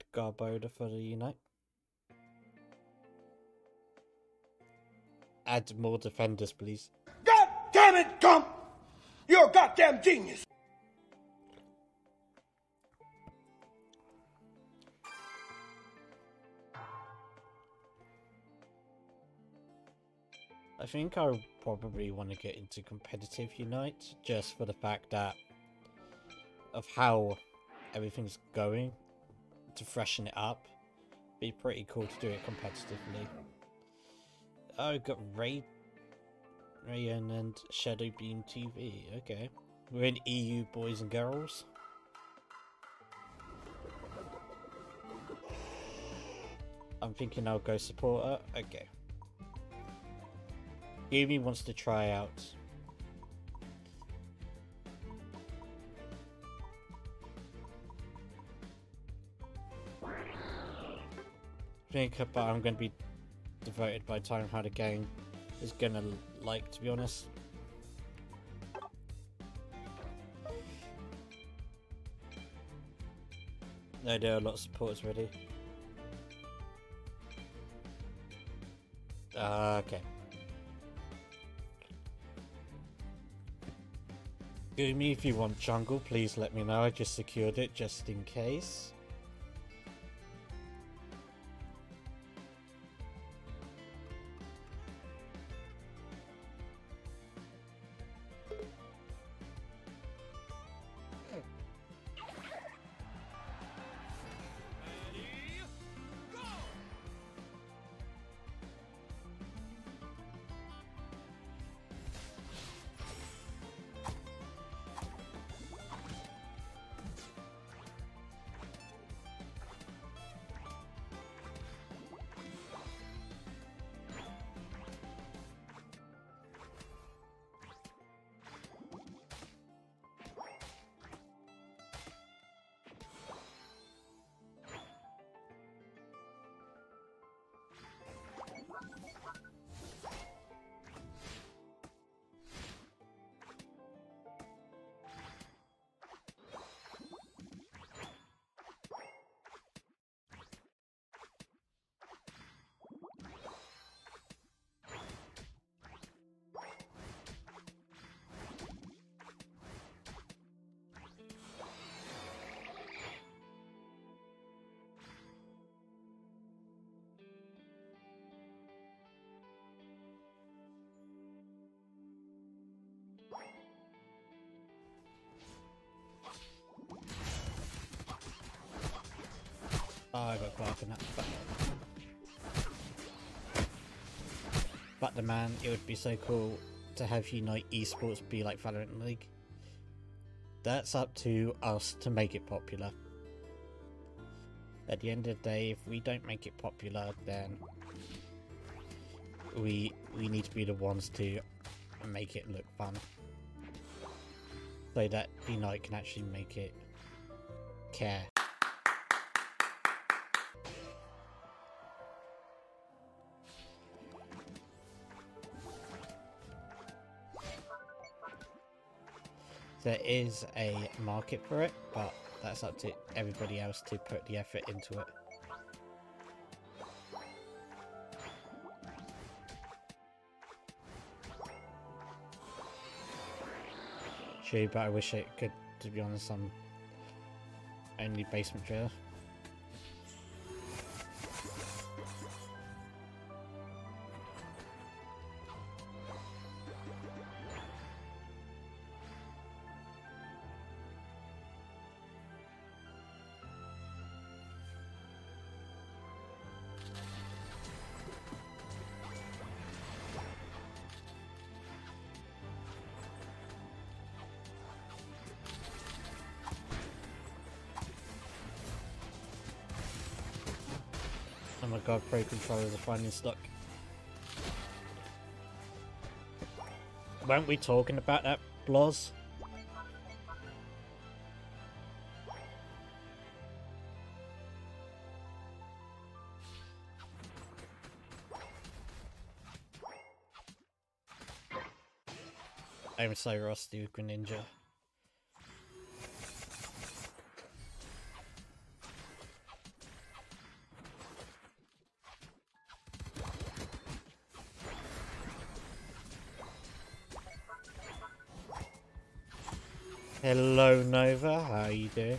get Garboda for Unite. Add more defenders, please. God damn it, Gump! You're a goddamn genius! I think I probably want to get into competitive Unite just for the fact that of how everything's going, to freshen it up. Be pretty cool to do it competitively. Oh, we've got Rayon and Shadowbeam TV. Okay, we're in EU, boys and girls. I'm thinking I'll go supporter. Okay. Gumi wants to try out. I think, but I'm going to be devoted by time how the game is going to like, to be honest. No, there are a lot of supporters ready. Okay. Gumi, if you want jungle, please let me know. I just secured it just in case. Oh, I got Clark up, but the man, it would be so cool to have Unite Esports be like Valorant League. That's up to us to make it popular. At the end of the day, if we don't make it popular, then we need to be the ones to make it look fun, so that Unite can actually make it care. There is a market for it, but that's up to everybody else to put the effort into it. True, but I wish it could, to be honest. I'm only basement driller. Oh my god, pro controllers are finally stuck. Weren't we talking about that, Bloz? I'm so rusty with Greninja. Hello Nova, how you doing?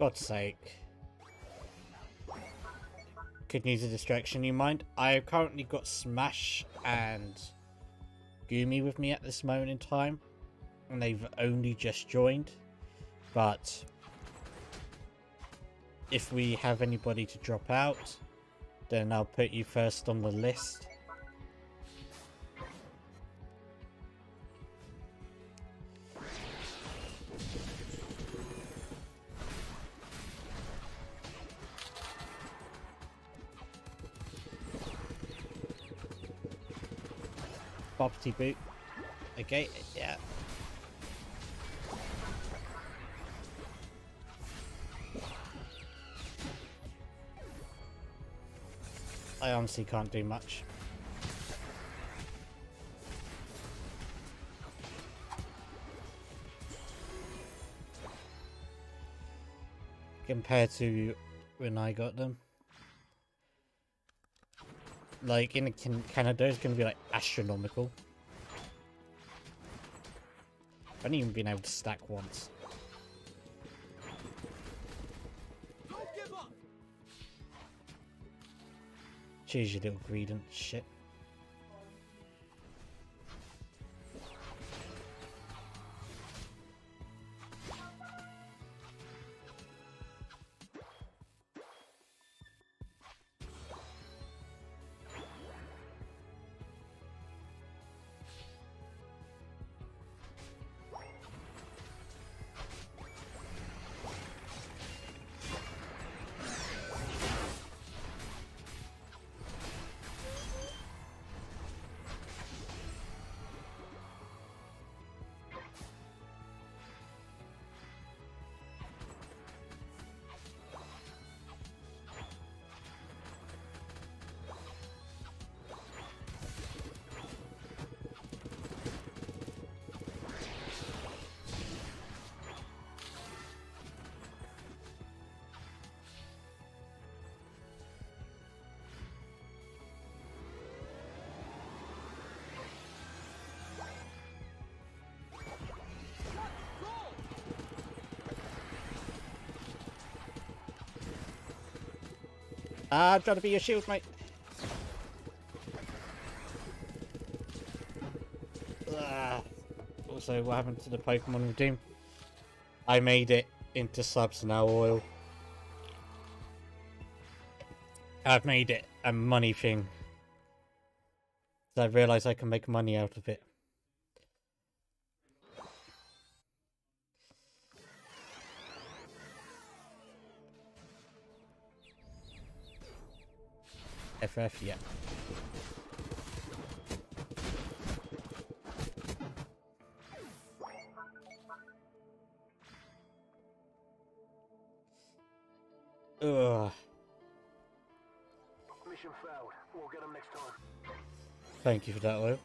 God's sake. Could use a distraction, you mind? I've currently got Smash and Gumi with me at this moment in time, and they've only just joined. But if we have anybody to drop out, then I'll put you first on the list. Property boot. Okay, yeah. I honestly can't do much. Compared to when I got them. Like, in Canada, it's going to be, like, astronomical. I haven't even been able to stack once. Don't give up. Cheers, you little greed and shit. I'm trying to be your shield, mate. Also, what happened to the Pokemon Redeem? I made it into subs now, oil. I've made it a money thing. So I realised I can make money out of it. FF, yeah. Ugh. Mission failed. We'll get him next time. Thank you for that, Lou.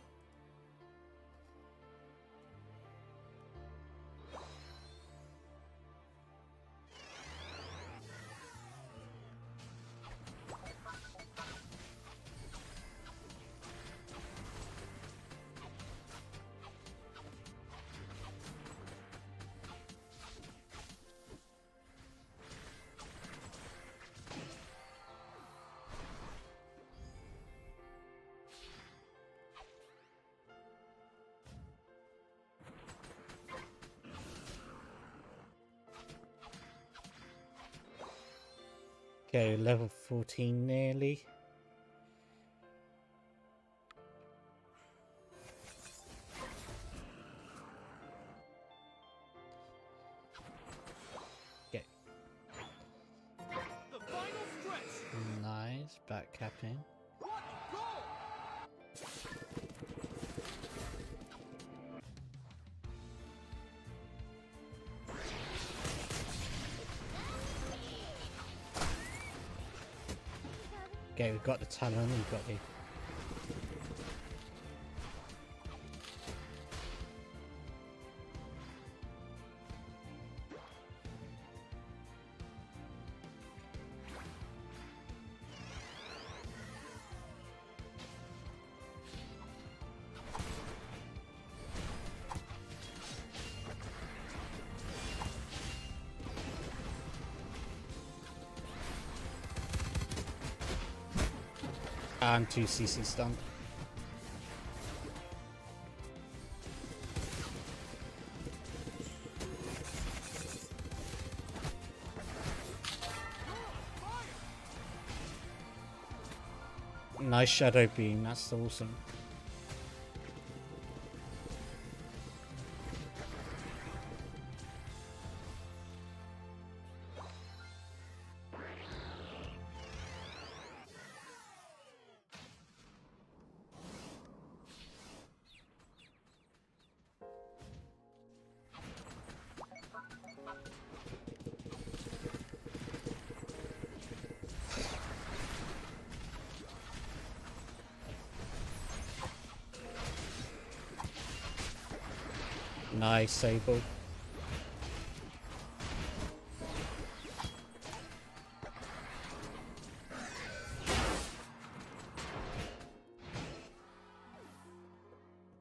Okay, level 14 nearly. Okay. The final stretch. Nice, back capping. Okay, we've got the Talon, we've got the... I'm too CC stunned. Nice shadow beam, that's awesome. Nice, Sable.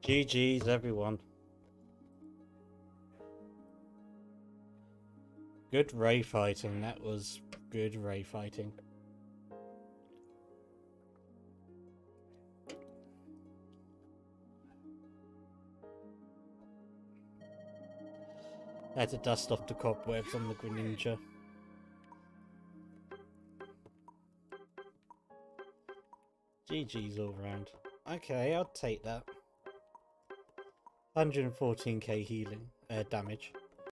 GG's, everyone. Good Ray fighting. That was good Ray fighting. I had to dust off the cobwebs on the Greninja. GG's all round. Okay, I'll take that. 114k healing, damage.